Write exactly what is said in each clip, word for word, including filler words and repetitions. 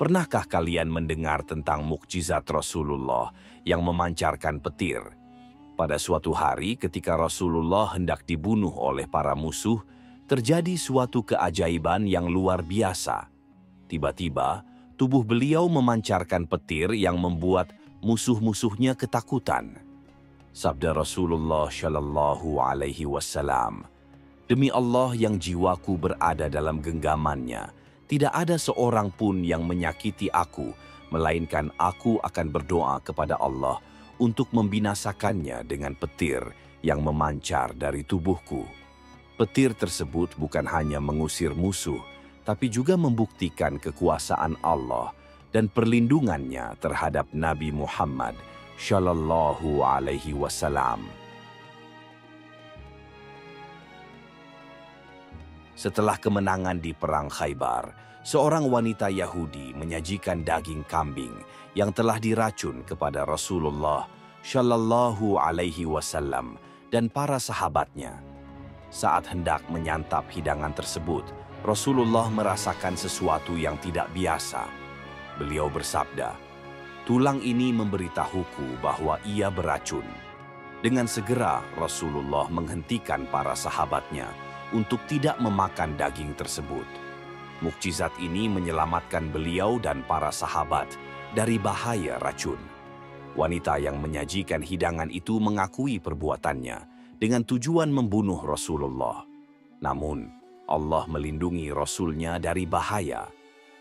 Pernahkah kalian mendengar tentang mukjizat Rasulullah yang memancarkan petir? Pada suatu hari ketika Rasulullah hendak dibunuh oleh para musuh, terjadi suatu keajaiban yang luar biasa. Tiba-tiba, tubuh beliau memancarkan petir yang membuat musuh-musuhnya ketakutan. Sabda Rasulullah Shallallahu Alaihi Wasallam, "Demi Allah yang jiwaku berada dalam genggamannya, tidak ada seorang pun yang menyakiti aku, melainkan aku akan berdoa kepada Allah untuk membinasakannya dengan petir yang memancar dari tubuhku." Petir tersebut bukan hanya mengusir musuh, tapi juga membuktikan kekuasaan Allah dan perlindungannya terhadap Nabi Muhammad Shallallahu Alaihi Wasallam. Setelah kemenangan di Perang Khaibar, seorang wanita Yahudi menyajikan daging kambing yang telah diracun kepada Rasulullah Shallallahu Alaihi Wasallam dan para sahabatnya. Saat hendak menyantap hidangan tersebut, Rasulullah merasakan sesuatu yang tidak biasa. Beliau bersabda, "Tulang ini memberitahuku bahwa ia beracun." Dengan segera Rasulullah menghentikan para sahabatnya untuk tidak memakan daging tersebut. Mukjizat ini menyelamatkan beliau dan para sahabat dari bahaya racun. Wanita yang menyajikan hidangan itu mengakui perbuatannya dengan tujuan membunuh Rasulullah. Namun, Allah melindungi Rasulnya dari bahaya.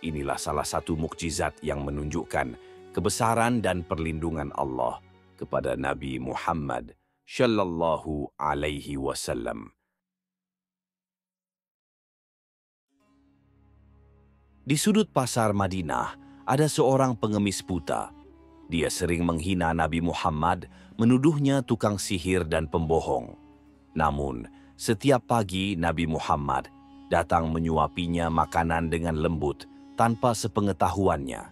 Inilah salah satu mukjizat yang menunjukkan kebesaran dan perlindungan Allah kepada Nabi Muhammad Shallallahu Alaihi Wasallam. Di sudut pasar Madinah, ada seorang pengemis buta. Dia sering menghina Nabi Muhammad, menuduhnya tukang sihir dan pembohong. Namun, setiap pagi Nabi Muhammad datang menyuapinya makanan dengan lembut tanpa sepengetahuannya.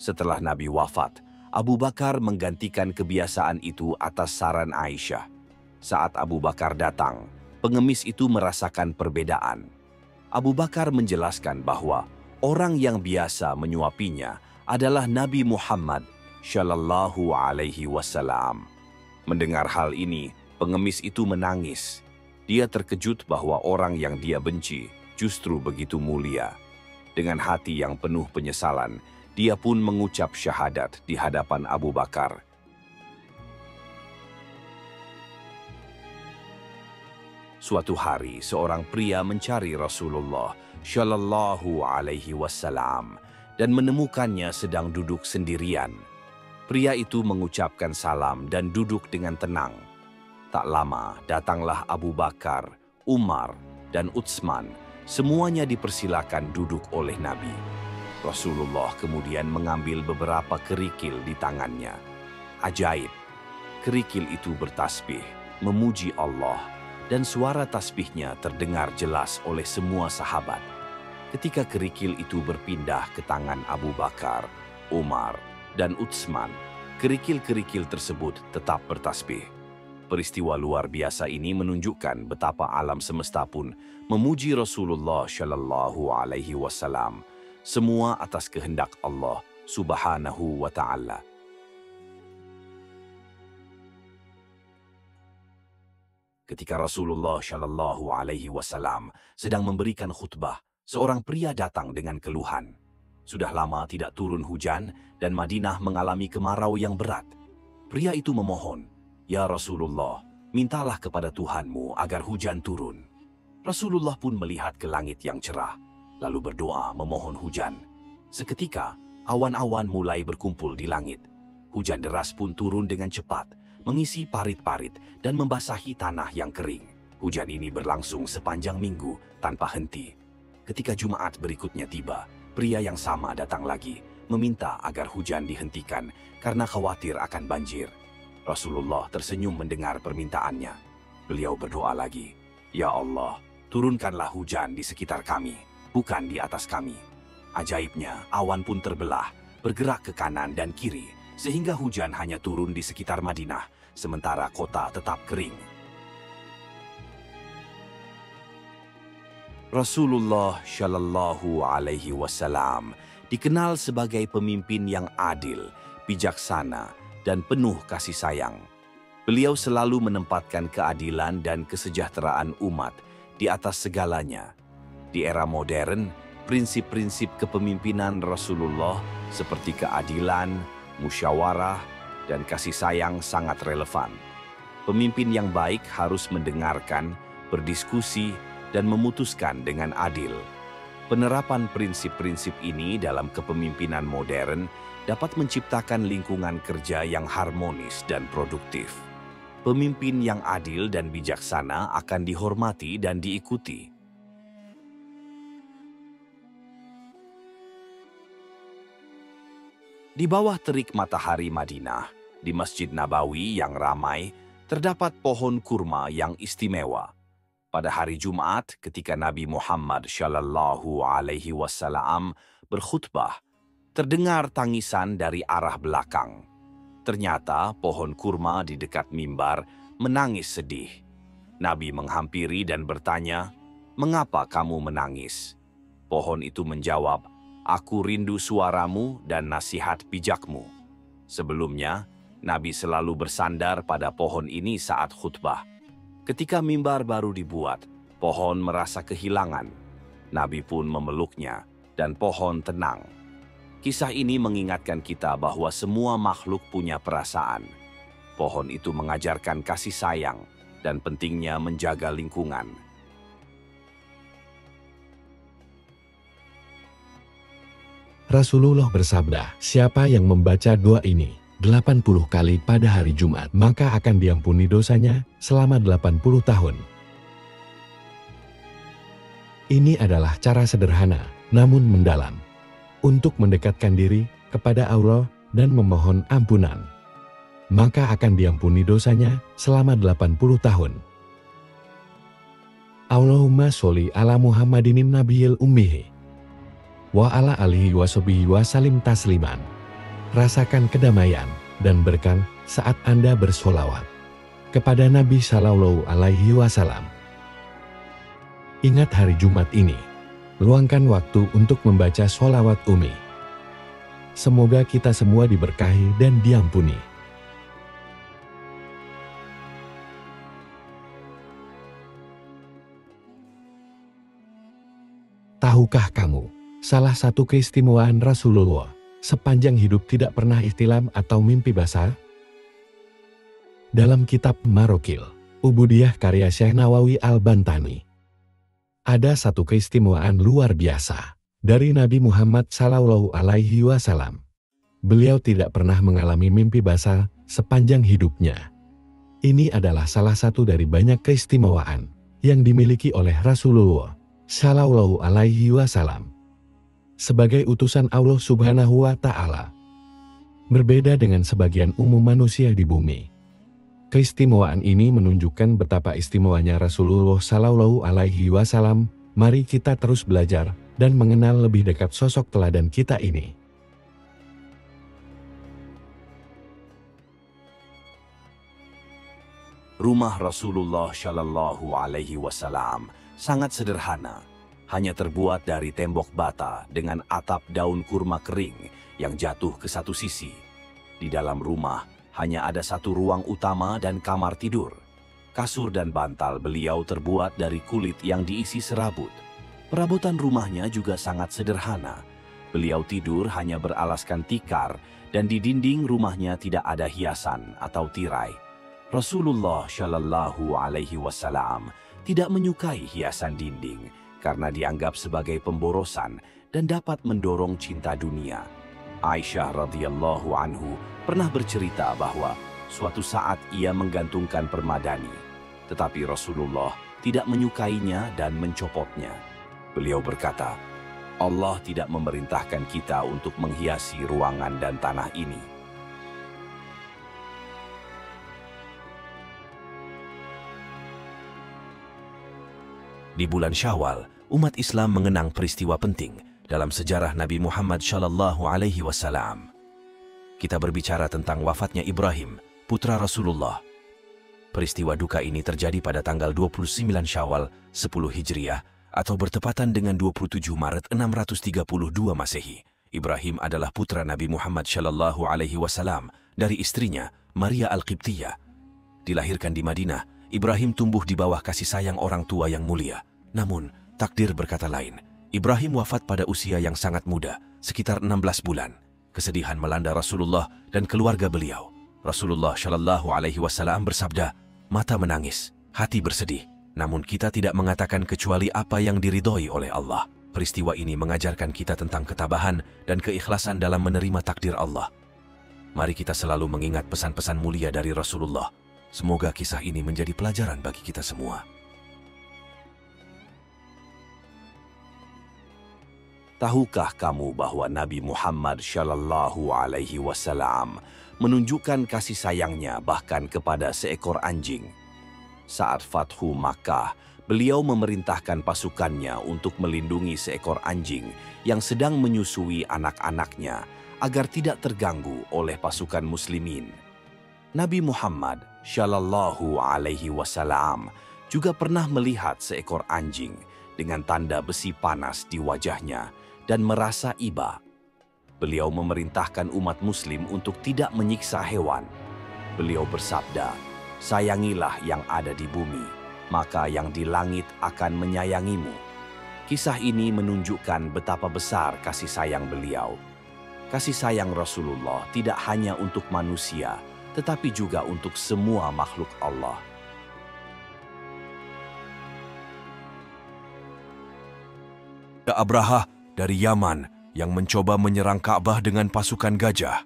Setelah Nabi wafat, Abu Bakar menggantikan kebiasaan itu atas saran Aisyah. Saat Abu Bakar datang, pengemis itu merasakan perbedaan. Abu Bakar menjelaskan bahwa orang yang biasa menyuapinya adalah Nabi Muhammad Shallallahu Alaihi Wasallam. Mendengar hal ini, pengemis itu menangis. Dia terkejut bahwa orang yang dia benci justru begitu mulia. Dengan hati yang penuh penyesalan, dia pun mengucap syahadat di hadapan Abu Bakar. Suatu hari, seorang pria mencari Rasulullah Shallallahu Alaihi Wasallam dan menemukannya sedang duduk sendirian. Pria itu mengucapkan salam dan duduk dengan tenang. Tak lama datanglah Abu Bakar, Umar, dan Utsman. Semuanya dipersilakan duduk oleh Nabi. Rasulullah kemudian mengambil beberapa kerikil di tangannya. Ajaib, kerikil itu bertasbih, memuji Allah, dan suara tasbihnya terdengar jelas oleh semua sahabat. Ketika kerikil itu berpindah ke tangan Abu Bakar, Umar, dan Utsman, kerikil-kerikil tersebut tetap bertasbih. Peristiwa luar biasa ini menunjukkan betapa alam semesta pun memuji Rasulullah Shallallahu Alaihi Wasallam, semua atas kehendak Allah Subhanahu wa Ta'ala. Ketika Rasulullah Shallallahu Alaihi Wasallam sedang memberikan khutbah, seorang pria datang dengan keluhan. Sudah lama tidak turun hujan dan Madinah mengalami kemarau yang berat. Pria itu memohon, "Ya Rasulullah, mintalah kepada Tuhanmu agar hujan turun." Rasulullah pun melihat ke langit yang cerah, lalu berdoa memohon hujan. Seketika, awan-awan mulai berkumpul di langit. Hujan deras pun turun dengan cepat, mengisi parit-parit dan membasahi tanah yang kering. Hujan ini berlangsung sepanjang minggu tanpa henti. Ketika Jumat berikutnya tiba, pria yang sama datang lagi, meminta agar hujan dihentikan karena khawatir akan banjir. Rasulullah tersenyum mendengar permintaannya. Beliau berdoa lagi, "Ya Allah, turunkanlah hujan di sekitar kami, bukan di atas kami." Ajaibnya, awan pun terbelah, bergerak ke kanan dan kiri, sehingga hujan hanya turun di sekitar Madinah, sementara kota tetap kering. Rasulullah Shallallahu Alaihi Wasallam dikenal sebagai pemimpin yang adil, bijaksana, dan penuh kasih sayang. Beliau selalu menempatkan keadilan dan kesejahteraan umat di atas segalanya. Di era modern, prinsip-prinsip kepemimpinan Rasulullah seperti keadilan, musyawarah, dan kasih sayang sangat relevan. Pemimpin yang baik harus mendengarkan, berdiskusi, dan memutuskan dengan adil. Penerapan prinsip-prinsip ini dalam kepemimpinan modern dapat menciptakan lingkungan kerja yang harmonis dan produktif. Pemimpin yang adil dan bijaksana akan dihormati dan diikuti. Di bawah terik matahari Madinah, di Masjid Nabawi yang ramai, terdapat pohon kurma yang istimewa. Pada hari Jumat, ketika Nabi Muhammad Shallallahu Alaihi Wasallam berkhutbah, terdengar tangisan dari arah belakang. Ternyata pohon kurma di dekat mimbar menangis sedih. Nabi menghampiri dan bertanya, "Mengapa kamu menangis?" Pohon itu menjawab, "Aku rindu suaramu dan nasihat bijakmu." Sebelumnya, Nabi selalu bersandar pada pohon ini saat khutbah. Ketika mimbar baru dibuat, pohon merasa kehilangan. Nabi pun memeluknya dan pohon tenang. Kisah ini mengingatkan kita bahwa semua makhluk punya perasaan. Pohon itu mengajarkan kasih sayang dan pentingnya menjaga lingkungan. Rasulullah bersabda, "Siapa yang membaca doa ini delapan puluh kali pada hari Jumat, maka akan diampuni dosanya selama delapan puluh tahun." Ini adalah cara sederhana, namun mendalam, untuk mendekatkan diri kepada Allah dan memohon ampunan. Maka akan diampuni dosanya selama delapan puluh tahun. Allahumma sholli ala Muhammadinin nabiyil ummihi wa ala alihi washabihi wa salim tasliman. Rasakan kedamaian dan berkah saat Anda bersolawat kepada Nabi Shallallahu Alaihi Wasallam. Ingat hari Jumat ini, luangkan waktu untuk membaca solawat umi. Semoga kita semua diberkahi dan diampuni. Tahukah kamu, salah satu keistimewaan Rasulullah sepanjang hidup tidak pernah ihtilam atau mimpi basah? Dalam kitab Marokil Ubudiyah karya Syekh Nawawi al Bantani, ada satu keistimewaan luar biasa dari Nabi Muhammad Shallallahu Alaihi Wasallam. Beliau tidak pernah mengalami mimpi basah sepanjang hidupnya. Ini adalah salah satu dari banyak keistimewaan yang dimiliki oleh Rasulullah Shallallahu Alaihi Wasallam sebagai utusan Allah Subhanahu wa Ta'ala. Berbeda dengan sebagian umum manusia di bumi, keistimewaan ini menunjukkan betapa istimewanya Rasulullah Shallallahu Alaihi Wasallam. Mari kita terus belajar dan mengenal lebih dekat sosok teladan kita ini. Rumah Rasulullah Shallallahu Alaihi Wasallam sangat sederhana. Hanya terbuat dari tembok bata dengan atap daun kurma kering yang jatuh ke satu sisi. Di dalam rumah hanya ada satu ruang utama dan kamar tidur. Kasur dan bantal beliau terbuat dari kulit yang diisi serabut. Perabotan rumahnya juga sangat sederhana. Beliau tidur hanya beralaskan tikar dan di dinding rumahnya tidak ada hiasan atau tirai. Rasulullah Shallallahu Alaihi Wasallam tidak menyukai hiasan dinding karena dianggap sebagai pemborosan dan dapat mendorong cinta dunia. Aisyah radhiyallahu anhu pernah bercerita bahwa suatu saat ia menggantungkan permadani, tetapi Rasulullah tidak menyukainya dan mencopotnya. Beliau berkata, "Allah tidak memerintahkan kita untuk menghiasi ruangan dan tanah ini." Di bulan Syawal, umat Islam mengenang peristiwa penting dalam sejarah Nabi Muhammad Shallallahu Alaihi Wasallam. Kita berbicara tentang wafatnya Ibrahim, putra Rasulullah. Peristiwa duka ini terjadi pada tanggal dua puluh sembilan Syawal sepuluh Hijriah atau bertepatan dengan dua puluh tujuh Maret enam ratus tiga puluh dua Masehi. Ibrahim adalah putra Nabi Muhammad Shallallahu Alaihi Wasallam dari istrinya Maria Al-Qibtiyah. Dilahirkan di Madinah, Ibrahim tumbuh di bawah kasih sayang orang tua yang mulia. Namun, takdir berkata lain. Ibrahim wafat pada usia yang sangat muda, sekitar enam belas bulan. Kesedihan melanda Rasulullah dan keluarga beliau. Rasulullah Shallallahu Alaihi Wasallam bersabda, "Mata menangis, hati bersedih. Namun kita tidak mengatakan kecuali apa yang diridhoi oleh Allah." Peristiwa ini mengajarkan kita tentang ketabahan dan keikhlasan dalam menerima takdir Allah. Mari kita selalu mengingat pesan-pesan mulia dari Rasulullah. Semoga kisah ini menjadi pelajaran bagi kita semua. Tahukah kamu bahwa Nabi Muhammad Shallallahu Alaihi Wasallam menunjukkan kasih sayangnya bahkan kepada seekor anjing? Saat Fathu Makkah, beliau memerintahkan pasukannya untuk melindungi seekor anjing yang sedang menyusui anak-anaknya agar tidak terganggu oleh pasukan muslimin. Nabi Muhammad Shallallahu Alaihi Wasallam juga pernah melihat seekor anjing dengan tanda besi panas di wajahnya dan merasa iba. Beliau memerintahkan umat muslim untuk tidak menyiksa hewan. Beliau bersabda, "Sayangilah yang ada di bumi, maka yang di langit akan menyayangimu." Kisah ini menunjukkan betapa besar kasih sayang beliau. Kasih sayang Rasulullah tidak hanya untuk manusia, tetapi juga untuk semua makhluk Allah. Ada Abraha dari Yaman yang mencoba menyerang Ka'bah dengan pasukan gajah.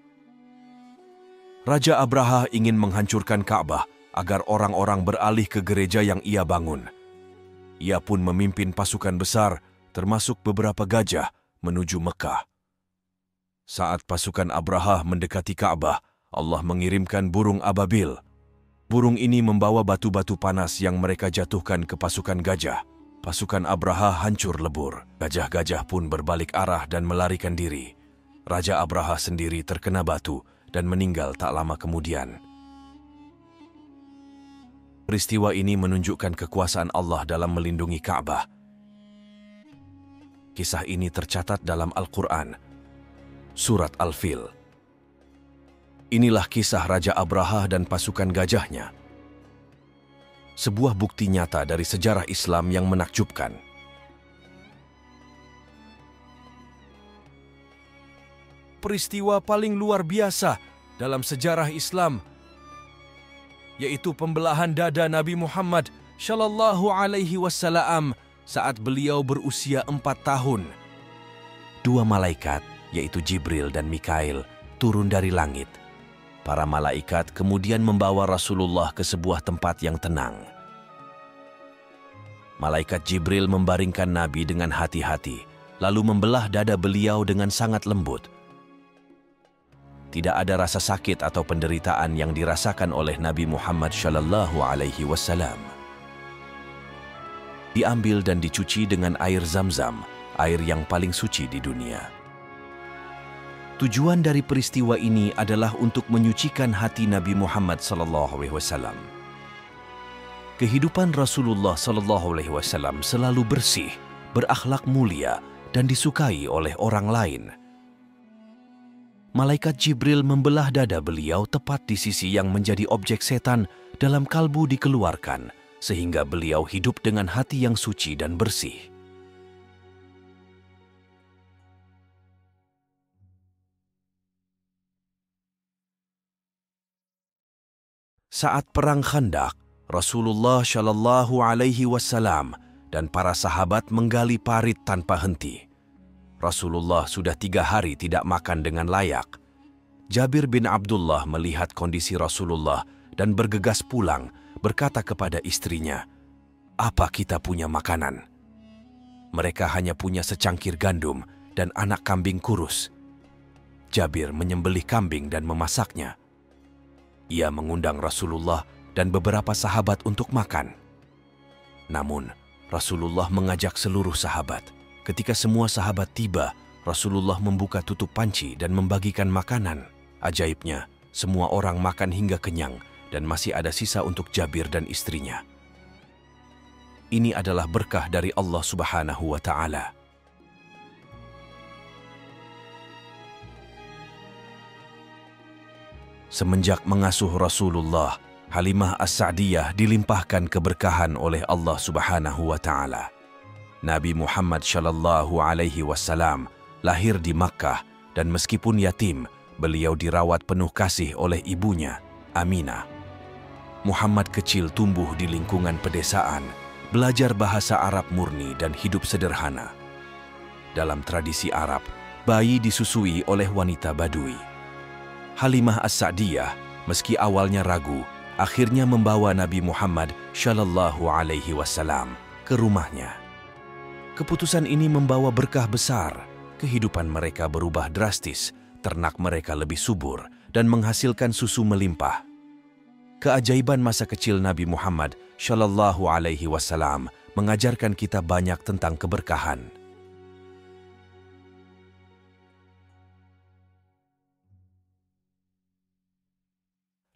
Raja Abraha ingin menghancurkan Ka'bah agar orang-orang beralih ke gereja yang ia bangun. Ia pun memimpin pasukan besar, termasuk beberapa gajah, menuju Mekah. Saat pasukan Abraha mendekati Ka'bah, Allah mengirimkan burung ababil. Burung ini membawa batu-batu panas yang mereka jatuhkan ke pasukan gajah. Pasukan Abraha hancur lebur. Gajah-gajah pun berbalik arah dan melarikan diri. Raja Abraha sendiri terkena batu dan meninggal tak lama kemudian. Peristiwa ini menunjukkan kekuasaan Allah dalam melindungi Ka'bah. Kisah ini tercatat dalam Al-Qur'an, Surat Al-Fil. Inilah kisah Raja Abraha dan pasukan gajahnya. Sebuah bukti nyata dari sejarah Islam yang menakjubkan. Peristiwa paling luar biasa dalam sejarah Islam, yaitu pembelahan dada Nabi Muhammad Shallallahu Alaihi Wasallam saat beliau berusia empat tahun. Dua malaikat, yaitu Jibril dan Mikail, turun dari langit. Para malaikat kemudian membawa Rasulullah ke sebuah tempat yang tenang. Malaikat Jibril membaringkan Nabi dengan hati-hati, lalu membelah dada beliau dengan sangat lembut. Tidak ada rasa sakit atau penderitaan yang dirasakan oleh Nabi Muhammad Shallallahu Alaihi Wasallam. Diambil dan dicuci dengan air Zam-Zam, air yang paling suci di dunia. Tujuan dari peristiwa ini adalah untuk menyucikan hati Nabi Muhammad Shallallahu Alaihi Wasallam. Kehidupan Rasulullah Shallallahu Alaihi Wasallam selalu bersih, berakhlak mulia, dan disukai oleh orang lain. Malaikat Jibril membelah dada beliau tepat di sisi yang menjadi objek setan dalam kalbu dikeluarkan, sehingga beliau hidup dengan hati yang suci dan bersih. Saat Perang Khandak, Rasulullah Shallallahu Alaihi Wasallam dan para sahabat menggali parit tanpa henti. Rasulullah sudah tiga hari tidak makan dengan layak. Jabir bin Abdullah melihat kondisi Rasulullah dan bergegas pulang, berkata kepada istrinya, "Apa kita punya makanan? Mereka hanya punya secangkir gandum dan anak kambing kurus." Jabir menyembelih kambing dan memasaknya. Ia mengundang Rasulullah dan beberapa sahabat untuk makan. Namun, Rasulullah mengajak seluruh sahabat. Ketika semua sahabat tiba, Rasulullah membuka tutup panci dan membagikan makanan. Ajaibnya, semua orang makan hingga kenyang dan masih ada sisa untuk Jabir dan istrinya. Ini adalah berkah dari Allah Subhanahu wa Ta'ala. Semenjak mengasuh Rasulullah, Halimah As-Sa'diyah dilimpahkan keberkahan oleh Allah Subhanahu wa Ta'ala. Nabi Muhammad Shallallahu Alaihi Wasallam lahir di Makkah dan meskipun yatim, beliau dirawat penuh kasih oleh ibunya, Aminah. Muhammad kecil tumbuh di lingkungan pedesaan, belajar bahasa Arab murni dan hidup sederhana. Dalam tradisi Arab, bayi disusui oleh wanita Badui. Halimah As-Sa'diyah, meski awalnya ragu, akhirnya membawa Nabi Muhammad Shallallahu Alaihi Wasallam ke rumahnya. Keputusan ini membawa berkah besar. Kehidupan mereka berubah drastis, ternak mereka lebih subur dan menghasilkan susu melimpah. Keajaiban masa kecil Nabi Muhammad Shallallahu Alaihi Wasallam mengajarkan kita banyak tentang keberkahan.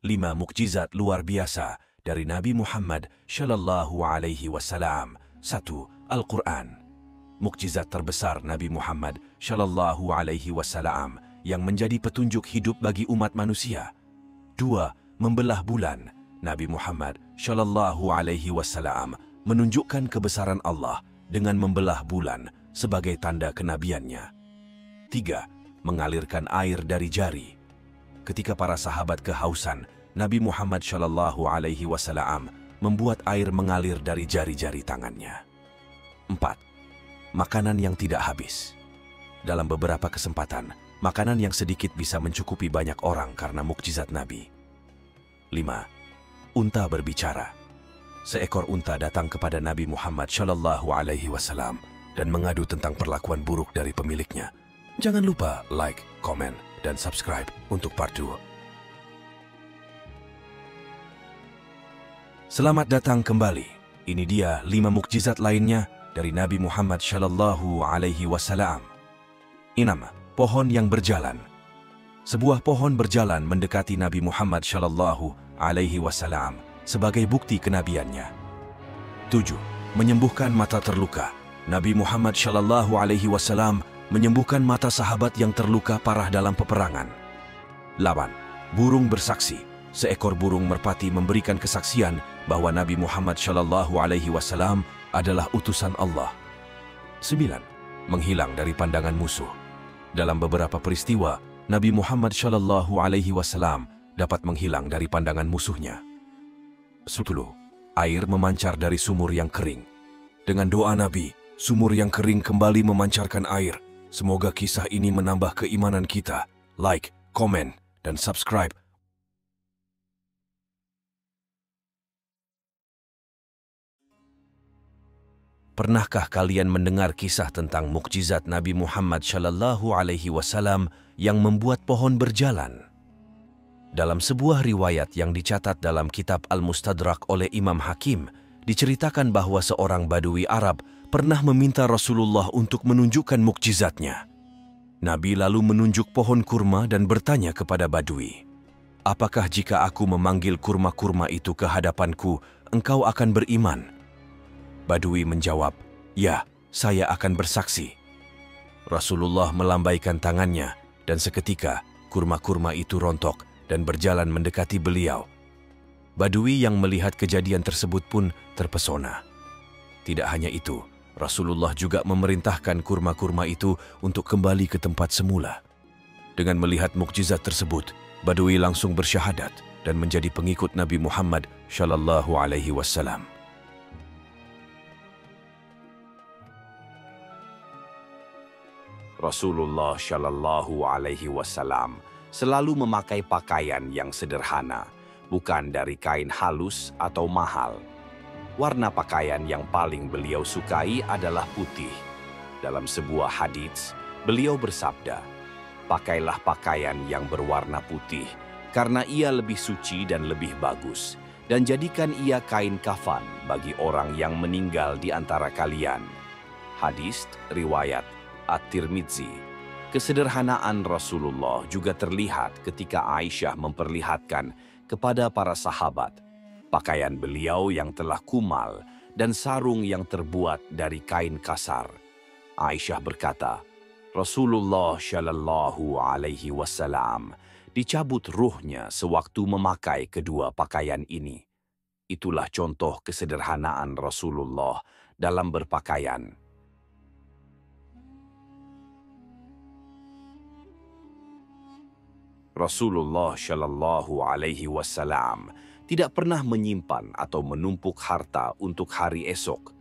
Lima mukjizat luar biasa dari Nabi Muhammad Shallallahu Alaihi Wasallam. Satu, Al-Qur'an. Mukjizat terbesar Nabi Muhammad Shallallahu Alaihi Wasallam yang menjadi petunjuk hidup bagi umat manusia. Dua, membelah bulan. Nabi Muhammad Shallallahu Alaihi Wasallam menunjukkan kebesaran Allah dengan membelah bulan sebagai tanda kenabiannya. Tiga, mengalirkan air dari jari. Ketika para sahabat kehausan, Nabi Muhammad Shallallahu Alaihi Wasallam membuat air mengalir dari jari-jari tangannya. Empat, makanan yang tidak habis. Dalam beberapa kesempatan, makanan yang sedikit bisa mencukupi banyak orang karena mukjizat Nabi. Lima, unta berbicara. Seekor unta datang kepada Nabi Muhammad Shallallahu Alaihi Wasallam dan mengadu tentang perlakuan buruk dari pemiliknya. Jangan lupa like, komen, dan subscribe untuk part dua. Selamat datang kembali. Ini dia lima mukjizat lainnya dari Nabi Muhammad Shallallahu Alaihi Wasallam. Enam, pohon yang berjalan. Sebuah pohon berjalan mendekati Nabi Muhammad Shallallahu Alaihi Wasallam sebagai bukti kenabiannya. Tujuh, menyembuhkan mata terluka. Nabi Muhammad Shallallahu Alaihi Wasallam menyembuhkan mata sahabat yang terluka parah dalam peperangan. delapan. Burung bersaksi. Seekor burung merpati memberikan kesaksian bahwa Nabi Muhammad Shallallahu Alaihi Wasallam adalah utusan Allah. sembilan. Menghilang dari pandangan musuh. Dalam beberapa peristiwa, Nabi Muhammad Shallallahu Alaihi Wasallam dapat menghilang dari pandangan musuhnya. sepuluh. Air memancar dari sumur yang kering. Dengan doa Nabi, sumur yang kering kembali memancarkan air. Semoga kisah ini menambah keimanan kita. Like, komen, dan subscribe. Pernahkah kalian mendengar kisah tentang mukjizat Nabi Muhammad Shallallahu Alaihi Wasallam yang membuat pohon berjalan? Dalam sebuah riwayat yang dicatat dalam Kitab Al-Mustadrak oleh Imam Hakim, diceritakan bahwa seorang Badui Arab pernah meminta Rasulullah untuk menunjukkan mukjizatnya. Nabi lalu menunjuk pohon kurma dan bertanya kepada Badui, "Apakah jika aku memanggil kurma-kurma itu ke hadapanku, engkau akan beriman?" Badui menjawab, "Ya, saya akan bersaksi." Rasulullah melambaikan tangannya dan seketika kurma-kurma itu rontok dan berjalan mendekati beliau. Badui yang melihat kejadian tersebut pun terpesona. Tidak hanya itu, Rasulullah juga memerintahkan kurma-kurma itu untuk kembali ke tempat semula. Dengan melihat mukjizat tersebut, Badui langsung bersyahadat dan menjadi pengikut Nabi Muhammad Shallallahu Alaihi Wasallam. Rasulullah Shallallahu Alaihi Wasallam selalu memakai pakaian yang sederhana, bukan dari kain halus atau mahal. Warna pakaian yang paling beliau sukai adalah putih. Dalam sebuah hadits, beliau bersabda, "Pakailah pakaian yang berwarna putih, karena ia lebih suci dan lebih bagus, dan jadikan ia kain kafan bagi orang yang meninggal di antara kalian." Hadis riwayat At-Tirmidzi. Kesederhanaan Rasulullah juga terlihat ketika Aisyah memperlihatkan kepada para sahabat pakaian beliau yang telah kumal dan sarung yang terbuat dari kain kasar. Aisyah berkata, "Rasulullah Shallallahu Alaihi Wasallam dicabut ruhnya sewaktu memakai kedua pakaian ini. Itulah contoh kesederhanaan Rasulullah dalam berpakaian. Rasulullah Shallallahu Alaihi Wasallam tidak pernah menyimpan atau menumpuk harta untuk hari esok.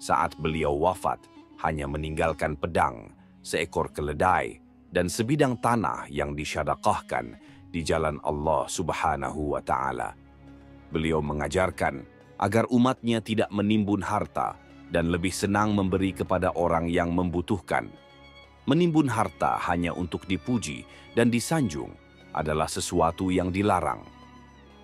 Saat beliau wafat, hanya meninggalkan pedang, seekor keledai, dan sebidang tanah yang disyadaqahkan di jalan Allah Subhanahu Wa Ta'ala. Beliau mengajarkan agar umatnya tidak menimbun harta dan lebih senang memberi kepada orang yang membutuhkan. Menimbun harta hanya untuk dipuji dan disanjung adalah sesuatu yang dilarang.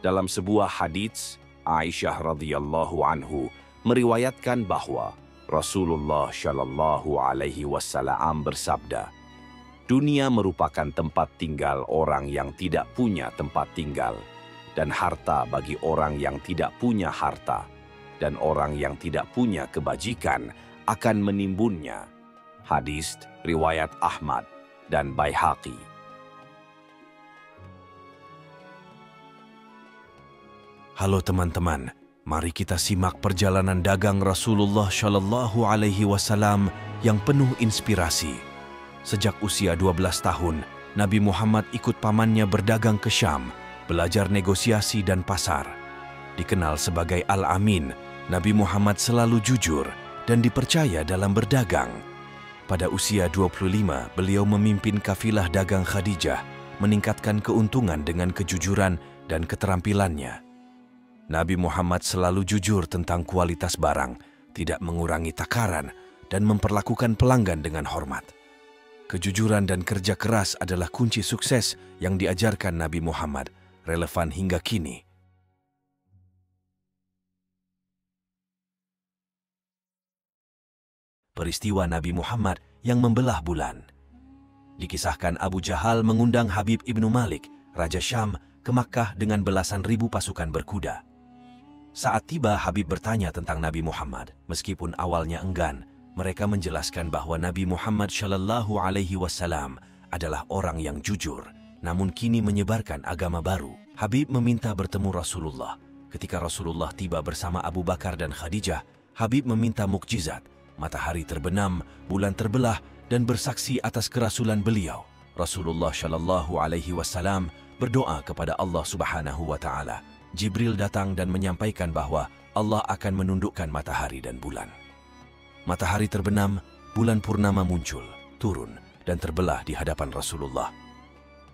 Dalam sebuah hadits, Aisyah radhiyallahu anhu meriwayatkan bahwa Rasulullah shallallahu alaihi wasallam bersabda, "Dunia merupakan tempat tinggal orang yang tidak punya tempat tinggal, dan harta bagi orang yang tidak punya harta, dan orang yang tidak punya kebajikan akan menimbunnya." Hadis riwayat Ahmad dan Baihaqi. Halo teman-teman, mari kita simak perjalanan dagang Rasulullah Shallallahu Alaihi Wasallam yang penuh inspirasi. Sejak usia dua belas tahun, Nabi Muhammad ikut pamannya berdagang ke Syam, belajar negosiasi dan pasar. Dikenal sebagai Al-Amin, Nabi Muhammad selalu jujur dan dipercaya dalam berdagang. Pada usia dua puluh lima, beliau memimpin kafilah dagang Khadijah, meningkatkan keuntungan dengan kejujuran dan keterampilannya. Nabi Muhammad selalu jujur tentang kualitas barang, tidak mengurangi takaran, dan memperlakukan pelanggan dengan hormat. Kejujuran dan kerja keras adalah kunci sukses yang diajarkan Nabi Muhammad, relevan hingga kini. Peristiwa Nabi Muhammad yang membelah bulan. Dikisahkan Abu Jahal mengundang Habib ibnu Malik, Raja Syam, ke Makkah dengan belasan ribu pasukan berkuda. Saat tiba, Habib bertanya tentang Nabi Muhammad. Meskipun awalnya enggan, mereka menjelaskan bahwa Nabi Muhammad Shallallahu Alaihi Wasallam adalah orang yang jujur, namun kini menyebarkan agama baru. Habib meminta bertemu Rasulullah. Ketika Rasulullah tiba bersama Abu Bakar dan Khadijah, Habib meminta mukjizat, matahari terbenam, bulan terbelah, dan bersaksi atas kerasulan beliau. Rasulullah Shallallahu Alaihi Wasallam berdoa kepada Allah Subhanahu Wa Ta'ala. Jibril datang dan menyampaikan bahwa Allah akan menundukkan matahari dan bulan. Matahari terbenam, bulan purnama muncul, turun, dan terbelah di hadapan Rasulullah.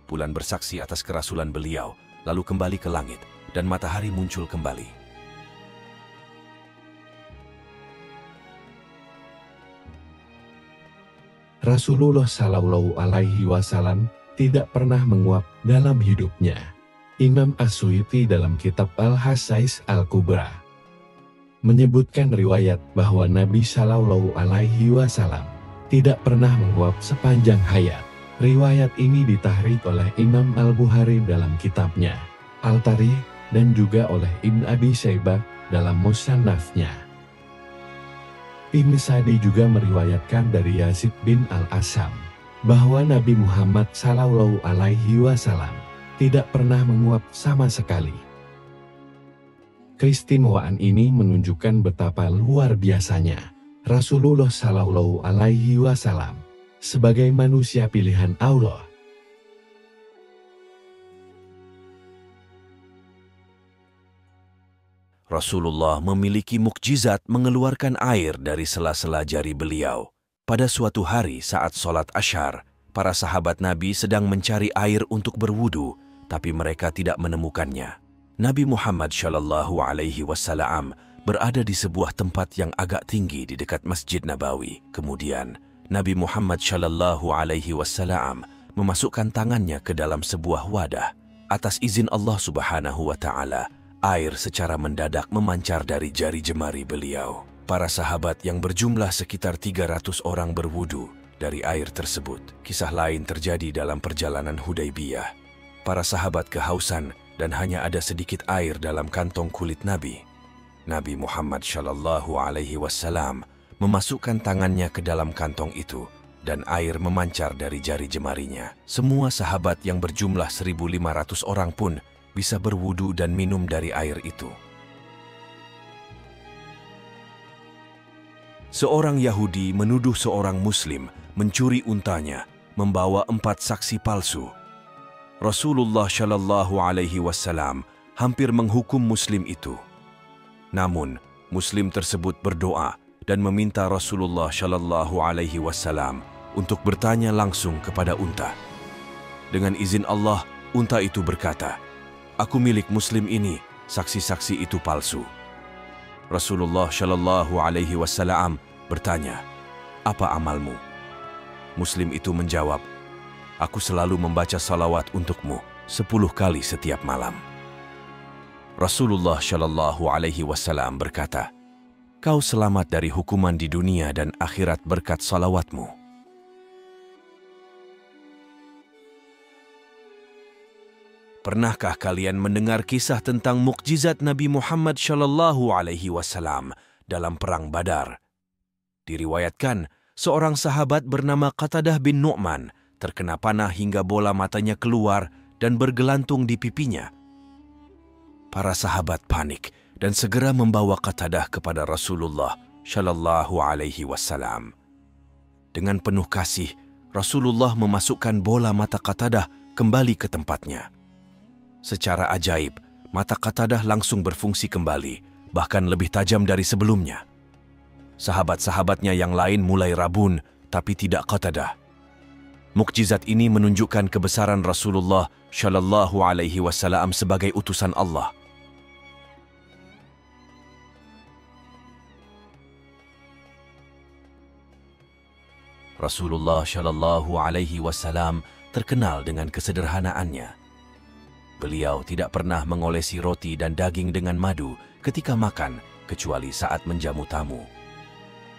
Bulan bersaksi atas kerasulan beliau, lalu kembali ke langit, dan matahari muncul kembali. Rasulullah Shallallahu Alaihi Wasallam tidak pernah menguap dalam hidupnya. Imam As-Suyuti dalam kitab Al-Hasais Al-Kubra menyebutkan riwayat bahwa Nabi Shallallahu Alaihi Wasallam tidak pernah menguap sepanjang hayat. Riwayat ini ditahrik oleh Imam Al-Bukhari dalam kitabnya Al-Tarikh dan juga oleh Ibn Abi Syaibah dalam Musannafnya. Ibn Sa'di juga meriwayatkan dari Yazid bin Al-Asam bahwa Nabi Muhammad Shallallahu Alaihi Wasallam tidak pernah menguap sama sekali. Keistimewaan ini menunjukkan betapa luar biasanya Rasulullah Shallallahu Alaihi Wasallam sebagai manusia pilihan Allah. Rasulullah memiliki mukjizat mengeluarkan air dari sela-sela jari beliau. Pada suatu hari saat sholat asyar, para sahabat Nabi sedang mencari air untuk berwudu, tapi mereka tidak menemukannya. Nabi Muhammad Shallallahu Alaihi Wasallam berada di sebuah tempat yang agak tinggi di dekat Masjid Nabawi. Kemudian, Nabi Muhammad Shallallahu Alaihi Wasallam memasukkan tangannya ke dalam sebuah wadah. Atas izin Allah Subhanahu Wa Ta'ala, air secara mendadak memancar dari jari jemari beliau. Para sahabat yang berjumlah sekitar tiga ratus orang berwudu dari air tersebut. Kisah lain terjadi dalam perjalanan Hudaybiyah. Para sahabat kehausan dan hanya ada sedikit air dalam kantong kulit Nabi. Nabi Muhammad Shallallahu Alaihi Wasallam memasukkan tangannya ke dalam kantong itu dan air memancar dari jari jemarinya. Semua sahabat yang berjumlah seribu lima ratus orang pun bisa berwudu dan minum dari air itu. Seorang Yahudi menuduh seorang Muslim mencuri untanya, membawa empat saksi palsu. Rasulullah Shallallahu Alaihi Wasallam hampir menghukum Muslim itu. Namun, Muslim tersebut berdoa dan meminta Rasulullah Shallallahu Alaihi Wasallam untuk bertanya langsung kepada unta. Dengan izin Allah, unta itu berkata, "Aku milik Muslim ini, saksi-saksi itu palsu." Rasulullah Shallallahu Alaihi Wasallam bertanya, "Apa amalmu?" Muslim itu menjawab, "Aku selalu membaca salawat untukmu sepuluh kali setiap malam." Rasulullah Shallallahu Alaihi Wasallam berkata, "Kau selamat dari hukuman di dunia dan akhirat berkat salawatmu." Pernahkah kalian mendengar kisah tentang mukjizat Nabi Muhammad Shallallahu Alaihi Wasallam dalam Perang Badar? Diriwayatkan, seorang sahabat bernama Qatadah bin Nu'man terkena panah hingga bola matanya keluar dan bergelantung di pipinya. Para sahabat panik dan segera membawa Qatadah kepada Rasulullah Shallallahu Alaihi Wasallam. Dengan penuh kasih, Rasulullah memasukkan bola mata Qatadah kembali ke tempatnya. Secara ajaib, mata Qatadah langsung berfungsi kembali, bahkan lebih tajam dari sebelumnya. Sahabat-sahabatnya yang lain mulai rabun, tapi tidak Qatadah. Mukjizat ini menunjukkan kebesaran Rasulullah Shallallahu Alaihi Wasallam sebagai utusan Allah. Rasulullah Shallallahu Alaihi Wasallam terkenal dengan kesederhanaannya. Beliau tidak pernah mengolesi roti dan daging dengan madu ketika makan, kecuali saat menjamu tamu.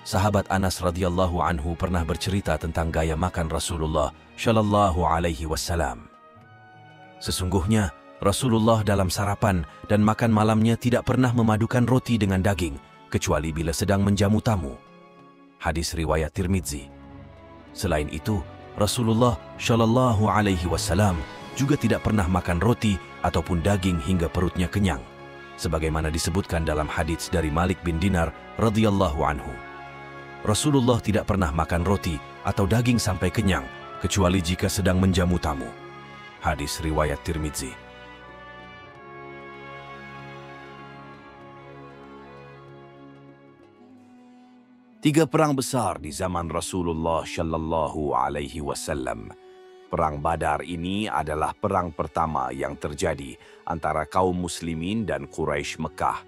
Sahabat Anas radhiyallahu anhu pernah bercerita tentang gaya makan Rasulullah Shallallahu Alaihi Wasallam. Sesungguhnya Rasulullah dalam sarapan dan makan malamnya tidak pernah memadukan roti dengan daging, kecuali bila sedang menjamu tamu. Hadis riwayat Tirmidzi. Selain itu, Rasulullah Shallallahu Alaihi Wasallam juga tidak pernah makan roti ataupun daging hingga perutnya kenyang, sebagaimana disebutkan dalam hadits dari Malik bin Dinar radhiyallahu anhu. Rasulullah tidak pernah makan roti atau daging sampai kenyang, kecuali jika sedang menjamu tamu. Hadis riwayat Tirmidzi. Tiga perang besar di zaman Rasulullah Shallallahu Alaihi Wasallam. Perang Badar ini adalah perang pertama yang terjadi antara kaum Muslimin dan Quraisy Mekah.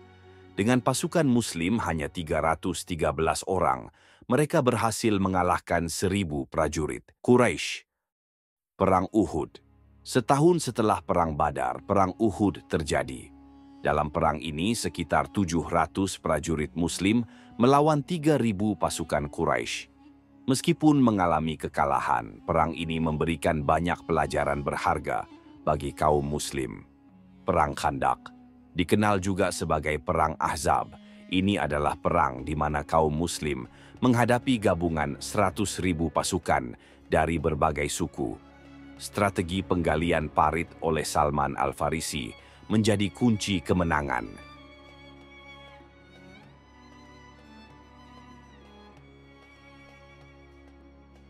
Dengan pasukan Muslim hanya tiga ratus tiga belas orang, mereka berhasil mengalahkan seribu prajurit Quraisy. Perang Uhud. Setahun setelah Perang Badar, Perang Uhud terjadi. Dalam perang ini sekitar tujuh ratus prajurit Muslim melawan tiga ribu pasukan Quraisy. Meskipun mengalami kekalahan, perang ini memberikan banyak pelajaran berharga bagi kaum Muslim. Perang Khandaq, dikenal juga sebagai Perang Ahzab, ini adalah perang di mana kaum Muslim menghadapi gabungan seratus ribu pasukan dari berbagai suku. Strategi penggalian parit oleh Salman Al-Farisi menjadi kunci kemenangan.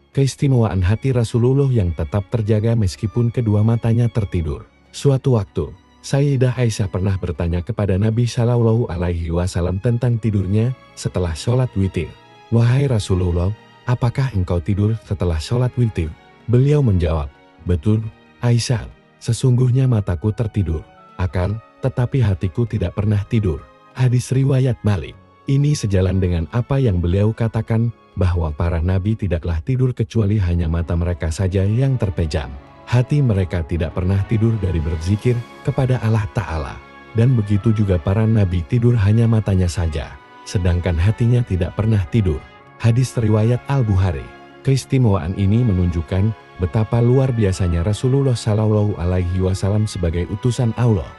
Keistimewaan hati Rasulullah yang tetap terjaga meskipun kedua matanya tertidur. Suatu waktu, Sayyidah Aisyah pernah bertanya kepada Nabi Shallallahu Alaihi Wasallam tentang tidurnya setelah sholat witir. "Wahai Rasulullah, apakah engkau tidur setelah sholat witir?" Beliau menjawab, "Betul, Aisyah. Sesungguhnya mataku tertidur, akan tetapi hatiku tidak pernah tidur." Hadis riwayat Malik. Ini sejalan dengan apa yang beliau katakan, bahwa para nabi tidaklah tidur kecuali hanya mata mereka saja yang terpejam. Hati mereka tidak pernah tidur dari berzikir kepada Allah Ta'ala. Dan begitu juga para nabi tidur hanya matanya saja, sedangkan hatinya tidak pernah tidur. Hadis riwayat Al-Bukhari. Keistimewaan ini menunjukkan betapa luar biasanya Rasulullah Shallallahu Alaihi Wasallam sebagai utusan Allah.